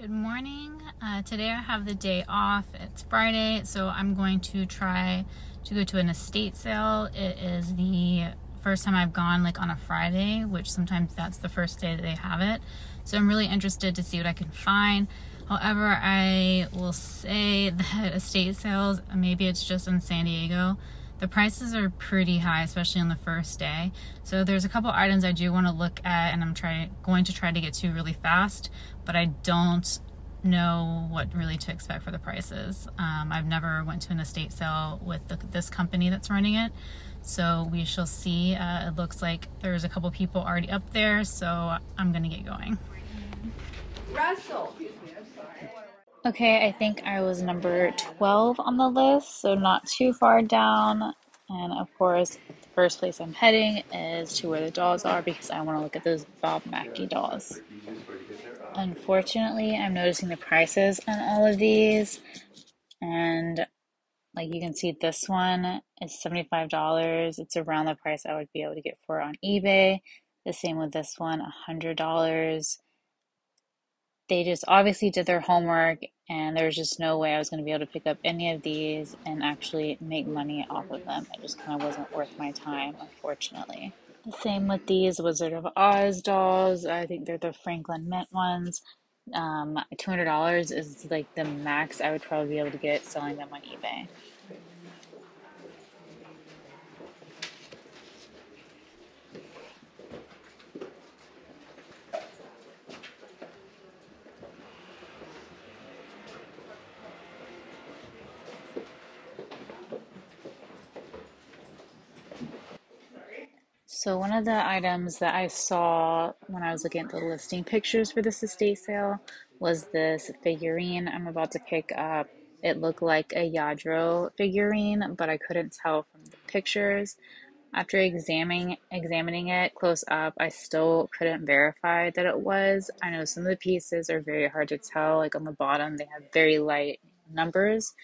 Good morning. Today I have the day off. It's Friday, so I'm going to try to go to an estate sale. It is the first time I've gone like on a Friday, which sometimes that's the first day that they have it. So I'm really interested to see what I can find. However, I will say that estate sales, maybe it's just in San Diego, the prices are pretty high, especially on the first day. So there's a couple items I do want to look at and I'm going to try to get to really fast, but I don't know what really to expect for the prices. I've never went to an estate sale with this company that's running it. So we shall see. It looks like there's a couple people already up there, so I'm gonna get going. Russell. Okay, I think I was number 12 on the list, so not too far down. And of course, the first place I'm heading is to where the dolls are because I want to look at those Bob Mackie dolls. Unfortunately, I'm noticing the prices on all of these. And like you can see, this one is $75. It's around the price I would be able to get for it on eBay. The same with this one, $100. They just obviously did their homework, and there's just no way I was going to be able to pick up any of these and actually make money off of them. It just kind of wasn't worth my time, unfortunately. The same with these Wizard of Oz dolls. I think they're the Franklin Mint ones. $200 is like the max I would probably be able to get selling them on eBay. So one of the items that I saw when I was looking at the listing pictures for this estate sale was this figurine I'm about to pick up. It looked like a Yadro figurine, but I couldn't tell from the pictures. After examining it close up, I still couldn't verify that it was. I know some of the pieces are very hard to tell, like on the bottom they have very light numbers.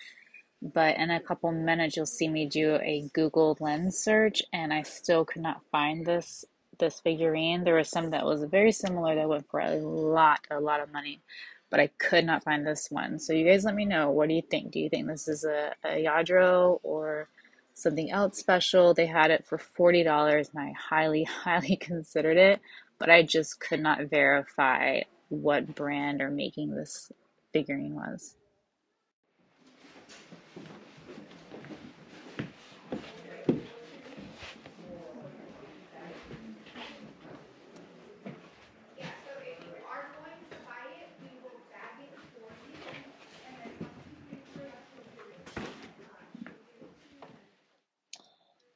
But in a couple minutes, you'll see me do a Google Lens search, and I still could not find this figurine. There was some that was very similar that went for a lot of money, but I could not find this one. So you guys let me know. What do you think? Do you think this is a Yadro or something else special? They had it for $40, and I highly, highly considered it, but I just could not verify what brand or making this figurine was.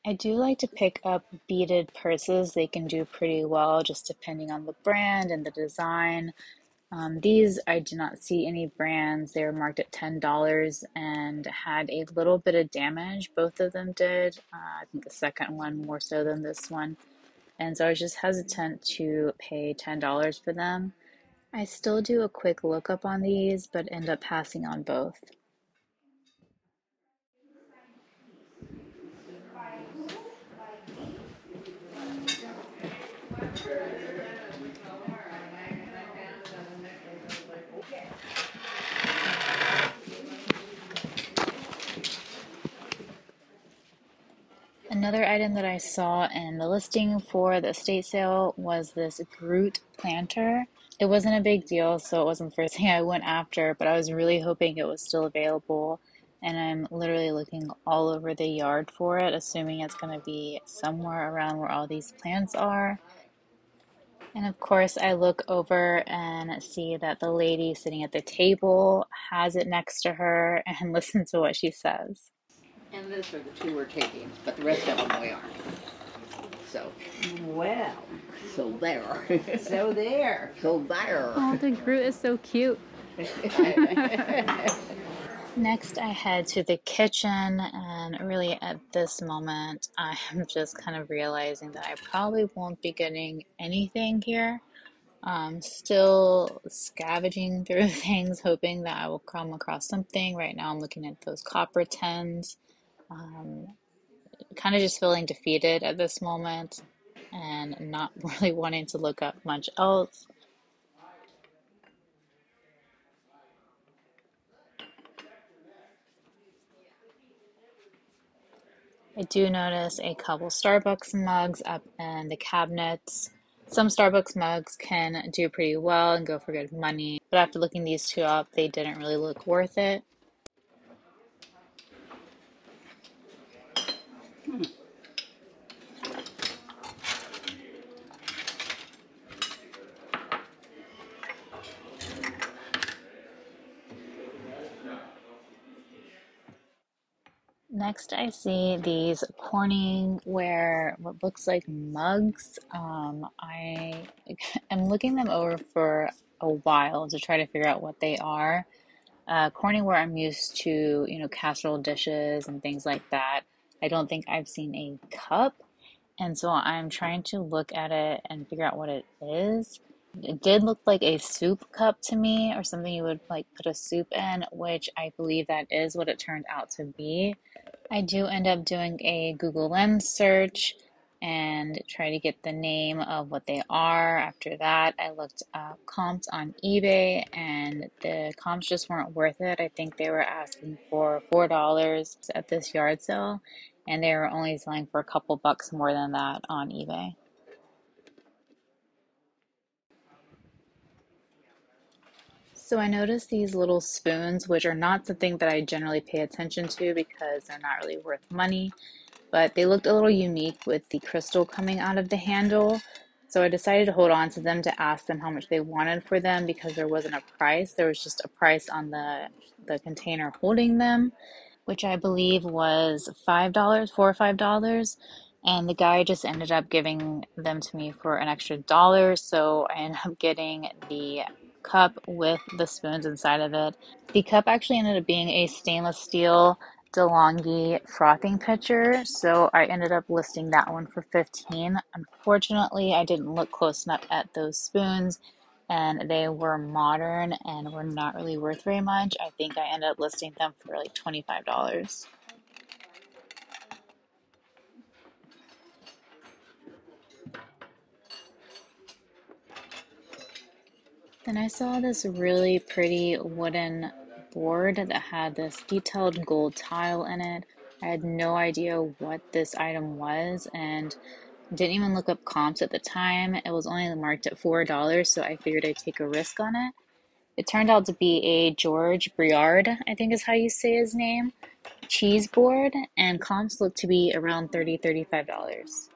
I do like to pick up beaded purses. They can do pretty well just depending on the brand and the design. These, I do not see any brands. They were marked at $10 and had a little bit of damage. Both of them did. I think the second one more so than this one. And so I was just hesitant to pay $10 for them. I still do a quick lookup on these, but end up passing on both. Another item that I saw in the listing for the estate sale was this Groot planter. It wasn't a big deal, so it wasn't the first thing I went after, but I was really hoping it was still available, and I'm literally looking all over the yard for it, assuming it's going to be somewhere around where all these plants are. And of course, I look over and see that the lady sitting at the table has it next to her, and listen to what she says. And those are the two we're taking, but the rest of them we aren't. So. Well. So there. So there. So there. Oh, the Groot is so cute. Next, I head to the kitchen, and really at this moment, I'm just kind of realizing that I probably won't be getting anything here. I'm still scavenging through things, hoping that I will come across something. Right now, I'm looking at those copper tins. Kind of just feeling defeated at this moment and not really wanting to look up much else. I do notice a couple Starbucks mugs up in the cabinets. Some Starbucks mugs can do pretty well and go for good money, but after looking these two up, they didn't really look worth it. Next, I see these Corningware, what looks like mugs. I am looking them over for a while to try to figure out what they are. Corningware, I'm used to, casserole dishes and things like that. I don't think I've seen a cup, and so I'm trying to look at it and figure out what it is. It did look like a soup cup to me, or something you would put a soup in, which I believe that is what it turned out to be. I do end up doing a Google Lens search and try to get the name of what they are. After that, I looked up comps on eBay, and the comps just weren't worth it. I think they were asking for $4 at this yard sale, and they were only selling for a couple bucks more than that on eBay. So I noticed these little spoons, which are not something that I generally pay attention to because they're not really worth money, but they looked a little unique with the crystal coming out of the handle. So I decided to hold on to them to ask them how much they wanted for them, because there wasn't a price. There was just a price on the container holding them, which I believe was $5, $4 or $5. And the guy just ended up giving them to me for an extra $1. So I ended up getting the cup with the spoons inside of it. The cup actually ended up being a stainless steel DeLonghi frothing pitcher, so I ended up listing that one for $15. Unfortunately, I didn't look close enough at those spoons, and they were modern and were not really worth very much. I think I ended up listing them for like $25. Then I saw this really pretty wooden board that had this detailed gold tile in it. I had no idea what this item was and didn't even look up comps at the time. It was only marked at $4, so I figured I'd take a risk on it. It turned out to be a George Briard, I think is how you say his name, cheese board, and comps looked to be around $30, $35.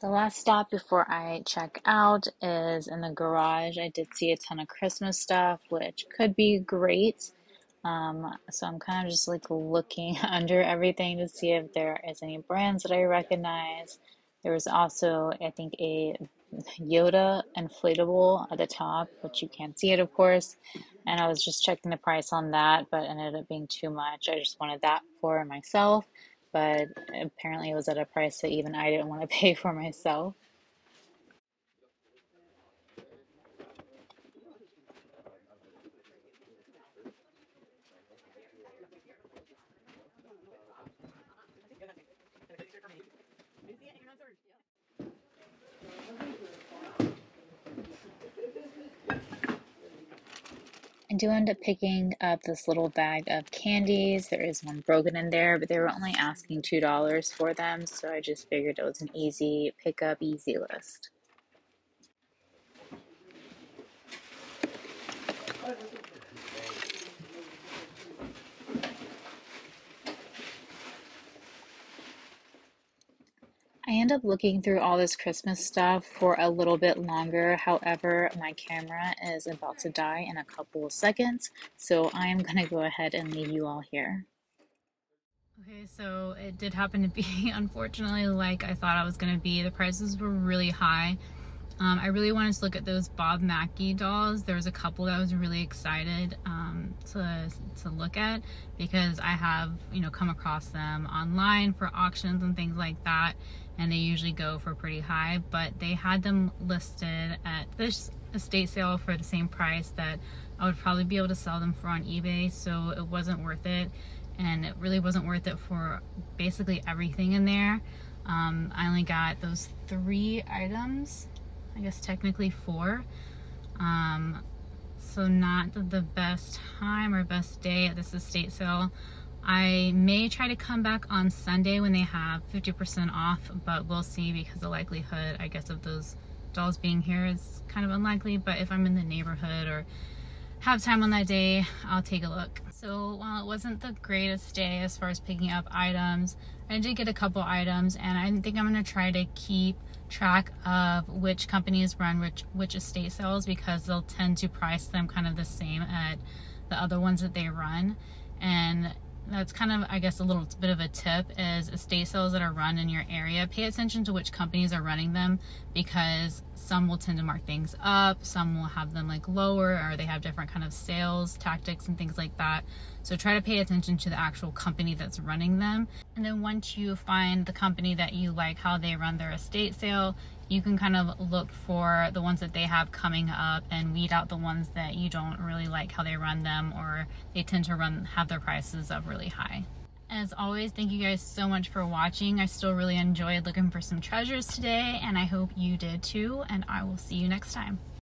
The last stop before I check out is in the garage. I did see a ton of Christmas stuff, which could be great. So I'm kind of just looking under everything to see if there is any brands that I recognize. There was also, I think, a Yoda inflatable at the top, but you can't see it, of course. And I was just checking the price on that, but it ended up being too much. I just wanted that for myself, but apparently it was at a price that even I didn't want to pay for myself. I do end up picking up this little bag of candies. There is one broken in there, but they were only asking $2 for them, so I just figured it was an easy pickup, easy list. I end up looking through all this Christmas stuff for a little bit longer. However, my camera is about to die in a couple of seconds, so I am gonna go ahead and leave you all here. Okay, so it did happen to be, unfortunately, like I thought I was gonna be. The prices were really high. I really wanted to look at those Bob Mackie dolls. There was a couple that I was really excited to look at, because I have come across them online for auctions and things like that, and they usually go for pretty high, but they had them listed at this estate sale for the same price that I would probably be able to sell them for on eBay, so it wasn't worth it, and it really wasn't worth it for basically everything in there. I only got those 3 items. I guess technically 4. so not the best time or best day at this estate sale. I may try to come back on Sunday when they have 50% off, but we'll see, because the likelihood, I guess, of those dolls being here is kind of unlikely. But if I'm in the neighborhood or have time on that day, I'll take a look. So while it wasn't the greatest day as far as picking up items, I did get a couple items, and I think I'm going to try to keep track of which companies run which estate sales, because they'll tend to price them kind of the same at the other ones that they run. And that's kind of, I guess, a little bit of a tip, is estate sales that are run in your area, pay attention to which companies are running them, because some will tend to mark things up, some will have them like lower, or they have different kind of sales tactics and things like that. So try to pay attention to the actual company that's running them. And then once you find the company that you like how they run their estate sale, you can kind of look for the ones that they have coming up and weed out the ones that you don't really like how they run them, or they tend to have their prices up really high. As always, thank you guys so much for watching. I still really enjoyed looking for some treasures today, and I hope you did too, and I will see you next time.